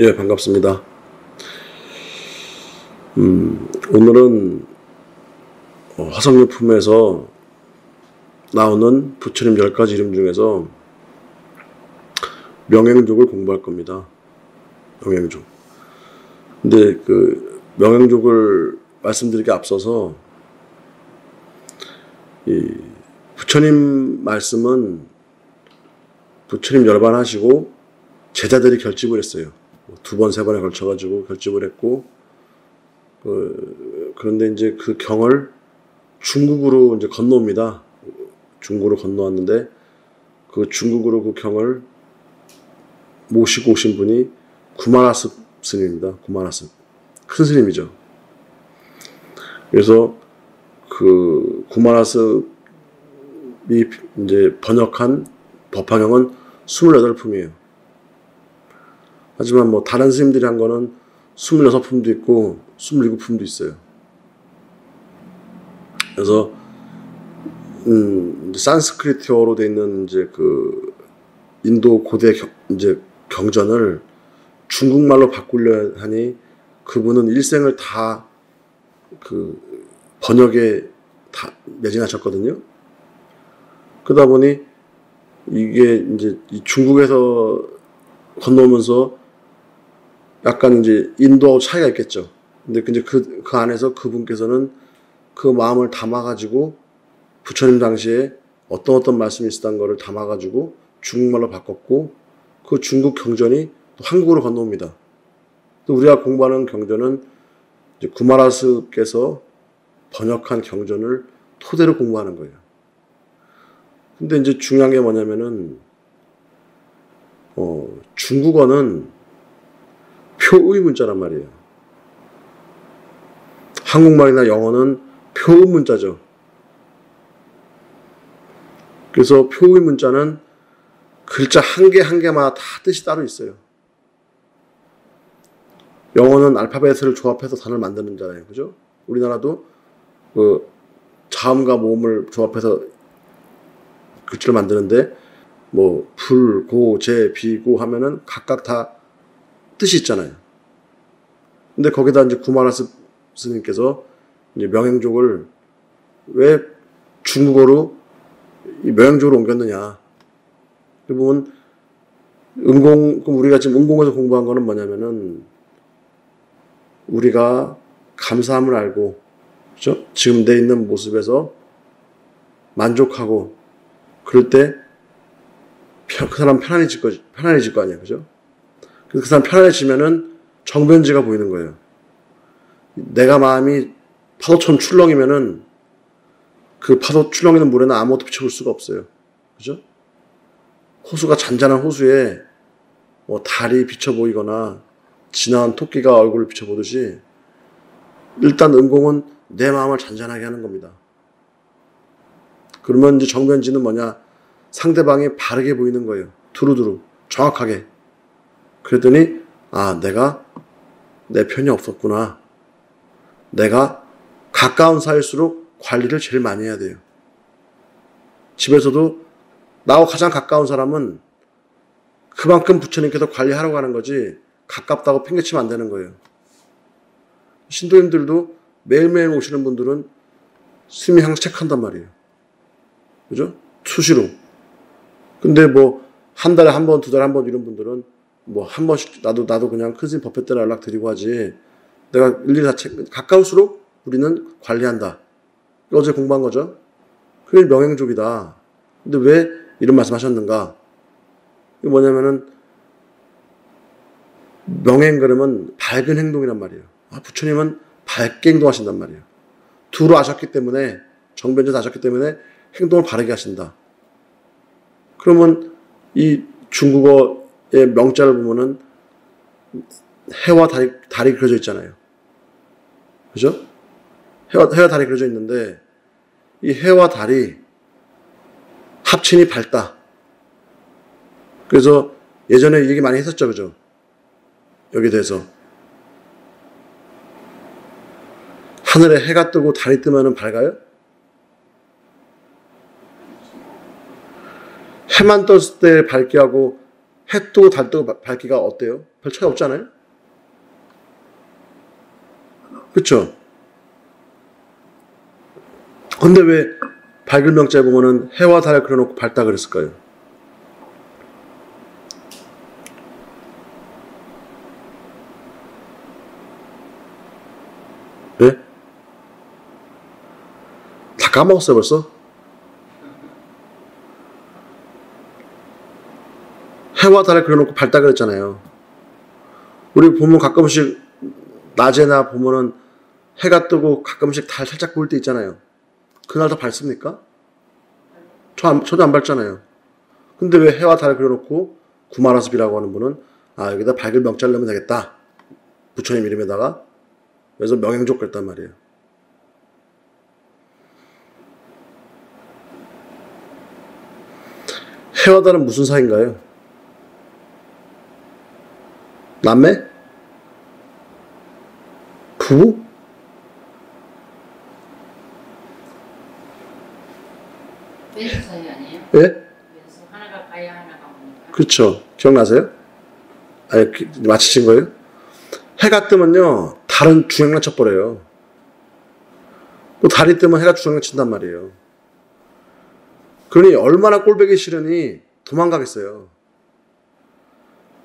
예, 반갑습니다. 오늘은 화성유품에서 나오는 부처님 10가지 이름 중에서 명행족을 공부할 겁니다. 명행족. 근데 그 명행족을 말씀드리기 앞서서 이 부처님 말씀은 부처님 열반하시고 제자들이 결집을 했어요. 2번, 3번에 걸쳐가지고 결집을 했고, 그런데 이제 그 경을 중국으로 이제 건너옵니다. 중국으로 건너왔는데, 그 중국으로 그 경을 모시고 오신 분이 구마라습 스님입니다. 구마라습. 큰 스님이죠. 그래서 그 구마라습이 이제 번역한 법화경은 28품이에요. 하지만 뭐 다른 스님들이 한 거는 26품도 있고 27품도 있어요. 그래서 산스크리트어로 돼 있는 이제 그 인도 고대 이제 경전을 중국말로 바꾸려 하니 그분은 일생을 다 그 번역에 다 매진하셨거든요. 그러다 보니 이게 이제 중국에서 건너오면서 약간 이제 인도하고 차이가 있겠죠. 근데 이제 그 안에서 그분께서는 그 마음을 담아가지고 부처님 당시에 어떤 말씀이 있었던 거를 담아가지고 중국말로 바꿨고, 그 중국 경전이 또 한국으로 건너옵니다. 또 우리가 공부하는 경전은 이제 구마라습께서 번역한 경전을 토대로 공부하는 거예요. 근데 이제 중요한 게 뭐냐면은 중국어는 표의 문자란 말이에요. 한국말이나 영어는 표의 문자죠. 그래서 표의 문자는 글자 한 개 한 개마다 다 뜻이 따로 있어요. 영어는 알파벳을 조합해서 단어를 만드는 거잖아요. 그죠? 우리나라도 그 자음과 모음을 조합해서 글자를 만드는데, 뭐 불, 고, 제, 비, 고 하면은 각각 다 뜻이 있잖아요. 근데 거기다 이제 구마라습 스님께서 이제 명행족을 왜 중국어로 이 명행족으로 옮겼느냐. 그 부분 그럼 우리가 지금 은공에서 공부한 거는 뭐냐면은 우리가 감사함을 알고, 그렇죠? 지금 내 있는 모습에서 만족하고 그럴 때 그 사람 편안해질 거 아니야, 그죠? 그 사람 편안해지면은 정변지가 보이는 거예요. 내가 마음이 파도처럼 출렁이면은 그 파도 출렁이는 물에는 아무것도 비춰볼 수가 없어요. 그죠? 호수가 잔잔한 호수에 뭐 달이 비쳐 보이거나 지나온 토끼가 얼굴을 비춰 보듯이 일단 은공은 내 마음을 잔잔하게 하는 겁니다. 그러면 이제 정변지는 뭐냐? 상대방이 바르게 보이는 거예요. 두루두루. 정확하게. 그랬더니 아, 내가 내 편이 없었구나. 내가 가까운 사이일수록 관리를 제일 많이 해야 돼요. 집에서도 나하고 가장 가까운 사람은 그만큼 부처님께서 관리하라고 하는 거지 가깝다고 핑계치면 안 되는 거예요. 신도님들도 매일매일 오시는 분들은 스님이 항상 체크한단 말이에요. 그죠? 수시로. 근데 뭐 한 달에 한 번, 두 달에 한 번 이런 분들은 뭐 한 번씩 나도 그냥 큰 스님 법회 때나 연락드리고 하지, 내가 일일이 다 가까울수록 우리는 관리한다. 어제 공부한 거죠. 그게 명행족이다. 근데 왜 이런 말씀 하셨는가? 이게 뭐냐면은 명행 그러면 밝은 행동이란 말이에요. 아, 부처님은 밝게 행동하신단 말이에요. 두루 아셨기 때문에, 정변지도 아셨기 때문에 행동을 바르게 하신다. 그러면 이 중국어 명자를 보면은 해와 달이 그려져 있잖아요. 그죠? 해와 달이 그려져 있는데, 이 해와 달이 합친이 밝다. 그래서 예전에 얘기 많이 했었죠. 그죠? 여기에 대해서. 하늘에 해가 뜨고 달이 뜨면은 밝아요? 해만 떴을 때 밝게 하고 해 뜨고 달 뜨고 밝기가 어때요? 별 차이 없잖아요. 그렇죠? 근데 왜 밝은 명자에 보면은 해와 달을 그려놓고 밝다 그랬을까요? 예? 다 까먹었어요 벌써? 해와 달을 그려놓고 밝다 그랬잖아요. 우리 보면 가끔씩 낮에나 보면은 해가 뜨고 가끔씩 달 살짝 보일 때 있잖아요. 그날 다 밝습니까? 저도 안 밝잖아요. 근데 왜 해와 달을 그려놓고 구마라습이라고 하는 분은 아 여기다 밝을 명자를 넣으면 되겠다. 부처님 이름에다가. 그래서 명행족 그랬단 말이에요. 해와 달은 무슨 사이인가요? 남매? 부부? 왼수 사이 아니에요? 예? 왼수 하나가 가야 하나가 오니까. 그렇죠. 기억나세요? 아니, 맞히신 거예요? 해가 뜨면요, 달은 주행랑 쳐버려요. 또 달이 뜨면 해가 주행랑 친단 말이에요. 그러니 얼마나 꼴보기 싫으니 도망가겠어요.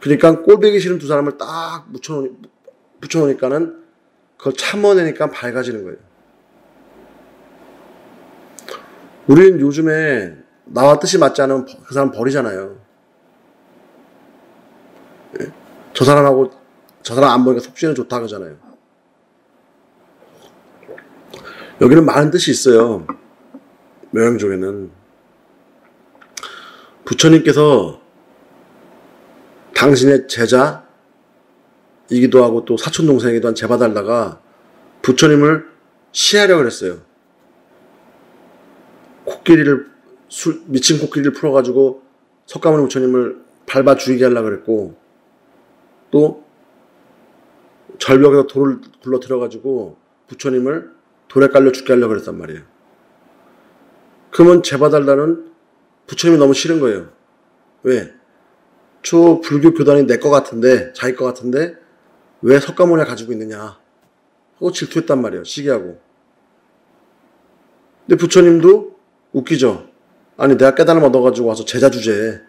그러니까 꼴보기 싫은 두 사람을 딱 붙여놓으니까는 그걸 참아내니까 밝아지는 거예요. 우리는 요즘에 나와 뜻이 맞지 않으면 그 사람 버리잖아요. 저 사람하고 저 사람 안 보니까 속신은 좋다 그러잖아요. 여기는 많은 뜻이 있어요. 명행족에는 부처님께서 당신의 제자이기도 하고 또 사촌동생이기도 한 제바달다가 부처님을 시하려고 했어요. 미친 코끼리를 풀어가지고 석가모니 부처님을 밟아 죽이게 하려고 그랬고 또 절벽에서 돌을 굴러들여가지고 부처님을 돌에 깔려 죽게 하려고 그랬단 말이에요. 그러면 제바달다는 부처님이 너무 싫은 거예요. 왜? 초 불교 교단이 내 것 같은데 자기 것 같은데 왜 석가모니를 가지고 있느냐 하고 질투했단 말이에요. 시기하고. 근데 부처님도 웃기죠. 아니 내가 깨달음 얻어가지고 와서 제자 주제에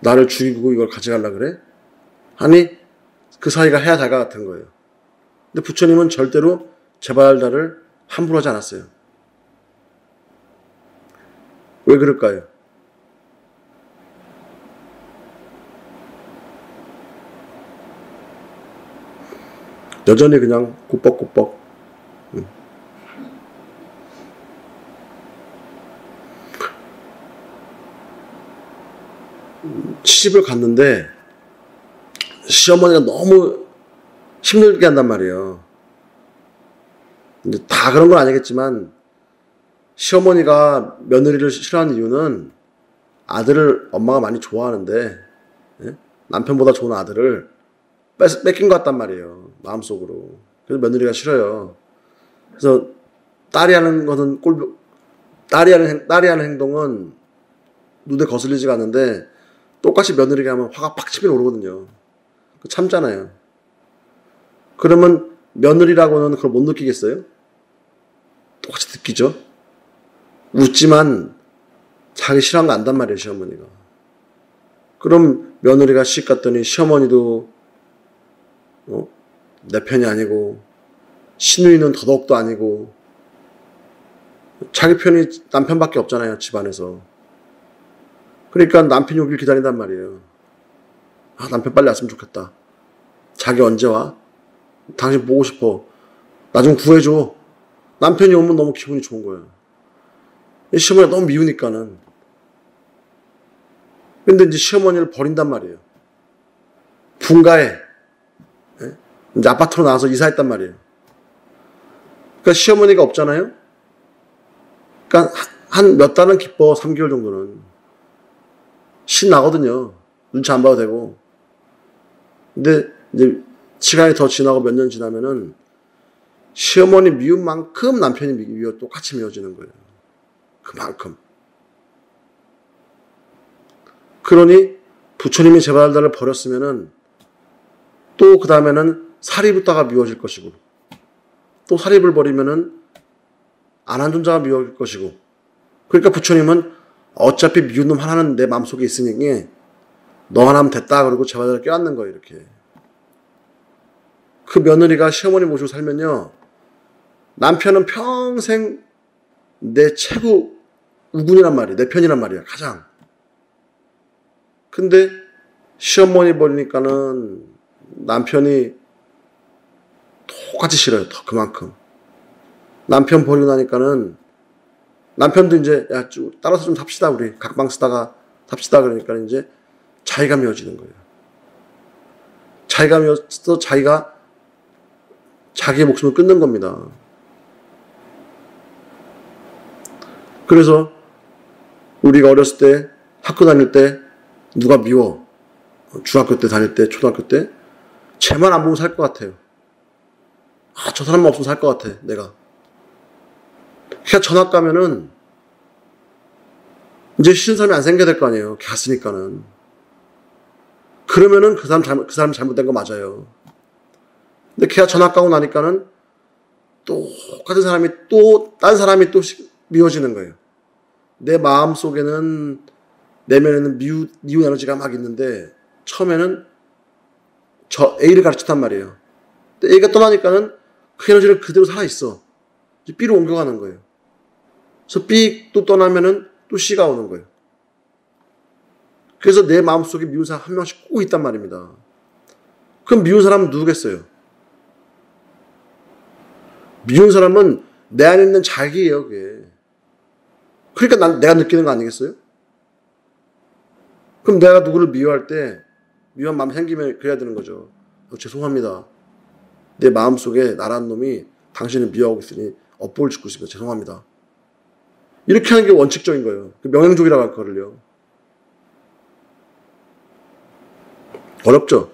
나를 죽이고 이걸 가져가려 그래? 아니 그 사이가 해야 달과 같은 거예요. 근데 부처님은 절대로 제바달다를 함부로 하지 않았어요. 왜 그럴까요? 여전히 그냥 꾸벅꾸벅. 시집을 갔는데 시어머니가 너무 힘들게 한단 말이에요. 다 그런 건 아니겠지만 시어머니가 며느리를 싫어하는 이유는 아들을 엄마가 많이 좋아하는데 남편보다 좋은 아들을 뺏긴 것 같단 말이에요. 마음속으로. 그래서 며느리가 싫어요. 그래서 딸이 하는 행동은 눈에 거슬리지가 않는데 똑같이 며느리가 하면 화가 팍 치밀어 오르거든요. 참잖아요. 그러면 며느리라고는 그걸 못 느끼겠어요? 똑같이 느끼죠? 웃지만 자기 싫어하는 거 안단 말이에요. 시어머니가. 그럼 며느리가 시집 갔더니 시어머니도 내 편이 아니고 시누이는 더더욱도 아니고 자기 편이 남편밖에 없잖아요. 집안에서. 그러니까 남편이 오길 기다린단 말이에요. 아 남편 빨리 왔으면 좋겠다. 자기 언제 와? 당신 보고 싶어. 나 좀 구해줘. 남편이 오면 너무 기분이 좋은 거예요. 시어머니가 너무 미우니까는. 근데 이제 시어머니를 버린단 말이에요. 분가해. 이제 아파트로 나와서 이사했단 말이에요. 그러니까 시어머니가 없잖아요. 그러니까 한 몇 달은 기뻐. 3개월 정도는 신나거든요. 눈치 안 봐도 되고. 근데 이제 시간이 더 지나고 몇 년 지나면은 시어머니 미운 만큼 남편이 똑같이 미워지는 거예요. 그만큼. 그러니 부처님이 제바달다를 버렸으면은 또 그 다음에는 사립다가 미워질 것이고, 또 사립을 버리면은 안한준 자가 미워질 것이고. 그러니까 부처님은 어차피 미운 놈 하나는 내 마음속에 있으니 너만 하면 됐다 그러고 제바달을 껴안는 거예요. 이렇게 그 며느리가 시어머니 모시고 살면요, 남편은 평생 내 최고 우군이란 말이야, 내 편이란 말이야, 가장. 근데 시어머니 보니까는 남편이 똑같이 싫어요. 더 그만큼 남편 버리고 나니까는 남편도 이제 야 좀 따라서 좀 삽시다, 우리 각방 쓰다가 삽시다 그러니까 이제 자기가 미워지는 거예요. 자기가 미워서 자기가 자기의 목숨을 끊는 겁니다. 그래서 우리가 어렸을 때 학교 다닐 때 누가 미워, 중학교 때 다닐 때 초등학교 때 쟤만 안 보면 살 것 같아요. 아, 저 사람만 없으면 살 것 같아 내가. 그냥 전학 가면은 이제 싫은 사람이 안 생겨야 될 거 아니에요. 갔으니까는. 그러면은 그 사람 잘못된 거 맞아요. 근데 걔가 전학 가고 나니까는 똑같은 사람이 또 딴 사람이 또 미워지는 거예요. 내 마음 속에는 내면에는 미운 에너지가 막 있는데 처음에는 저 A를 가르쳤단 말이에요. 근데 A가 떠나니까는 그 에너지는 그대로 살아있어. 이제 B로 옮겨가는 거예요. 그래서 B 또 떠나면은 또 C가 오는 거예요. 그래서 내 마음속에 미운 사람 한 명씩 꼭 있단 말입니다. 그럼 미운 사람은 누구겠어요? 미운 사람은 내 안에 있는 자기예요, 그게. 그러니까 내가 느끼는 거 아니겠어요? 그럼 내가 누구를 미워할 때 미운 마음이 생기면 그래야 되는 거죠. 죄송합니다. 내 마음속에 나란 놈이 당신을 미워하고 있으니 업보를 짓고 있습니다. 죄송합니다. 이렇게 하는 게 원칙적인 거예요. 명행족이라고 할 거를요. 어렵죠?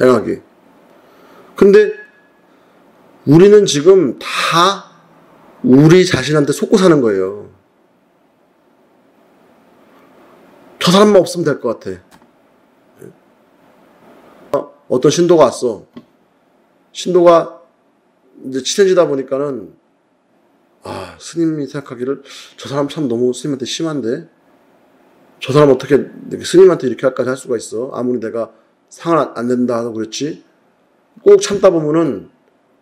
행하기. 근데 우리는 지금 다 우리 자신한테 속고 사는 거예요. 저 사람만 없으면 될 것 같아. 어떤 신도가 왔어. 신도가 이제 친해지다 보니까는 아, 스님이 생각하기를 저 사람 참 너무 스님한테 심한데 저 사람 어떻게 스님한테 이렇게까지 할 수가 있어. 아무리 내가 상을 안 된다 하고 그랬지. 꼭 참다 보면은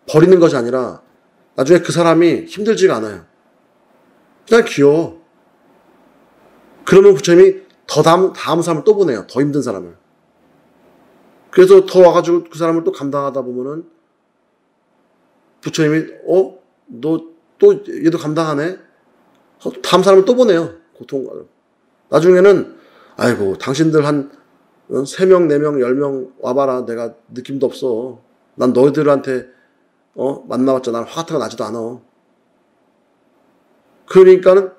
버리는 것이 아니라 나중에 그 사람이 힘들지가 않아요. 그냥 귀여워. 그러면 부처님이 더 다음 사람을 또 보내요. 더 힘든 사람을. 그래서 더 와가지고 그 사람을 또 감당하다 보면은 부처님이 너 또 얘도 감당하네. 다음 사람을 또 보내요. 고통. 나중에는 아이고 당신들 한 3명, 4명, 10명 와봐라. 내가 느낌도 없어. 난 너희들한테 만나봤자 난 화 같은 거 나지도 않아. 그러니까는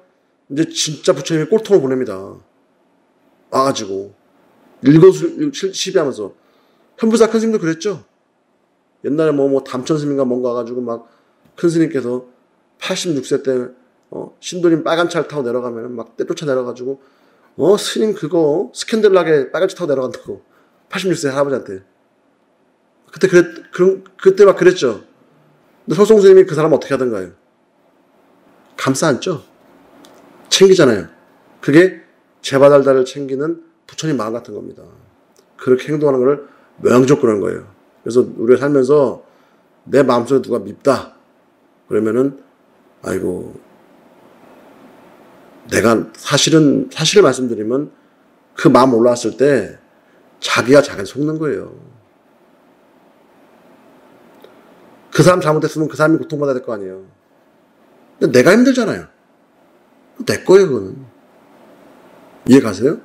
이제 진짜 부처님이 꼴통을 보냅니다. 와가지고 일거수일투시비하면서. 현부사 큰 스님도 그랬죠. 옛날에 담천 스님과 뭔가 와가지고 막 큰 스님께서 86세 때 신도님 빨간 차를 타고 내려가면 막 떼쫓아 내려가지고 스님 그거 스캔들 나게 빨간 차 타고 내려간다고 86세 할아버지한테 그때 막 그랬죠. 근데 서송 스님이 그 사람 어떻게 하던가요? 감싸 안죠. 챙기잖아요. 그게 제바달다를 챙기는 부처님 마음 같은 겁니다. 그렇게 행동하는 걸 명적 그런 거예요. 그래서 우리가 살면서 내 마음속에 누가 밉다 그러면은 아이고 내가 사실을 말씀드리면 그 마음 올라왔을 때 자기가 자기를 속는 거예요. 그 사람 잘못했으면 그 사람이 고통받아야 될 거 아니에요. 근데 내가 힘들잖아요. 내 거예요, 그거는. 이해 가세요?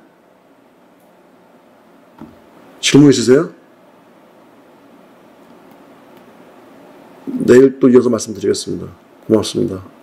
질문 있으세요? 내일 또 이어서 말씀드리겠습니다. 고맙습니다.